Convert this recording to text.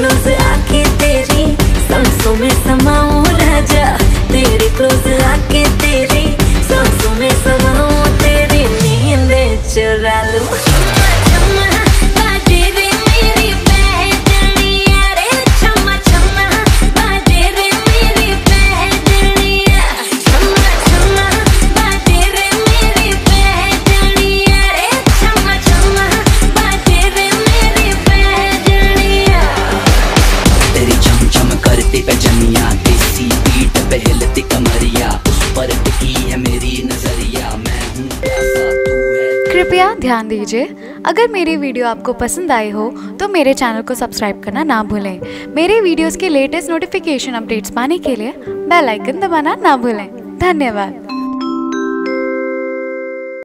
Close आके तेरी सांसों में समाऊं रह जा, तेरे क्लोज आके तेरी सांसों में समाऊं, तेरी नींद चुरा लूं। कृपया ध्यान दीजिए, अगर मेरी वीडियो आपको पसंद आई हो तो मेरे चैनल को सब्सक्राइब करना ना भूलें। मेरे वीडियोस के लेटेस्ट नोटिफिकेशन अपडेट्स पाने के लिए बेल आइकन दबाना ना भूलें। धन्यवाद।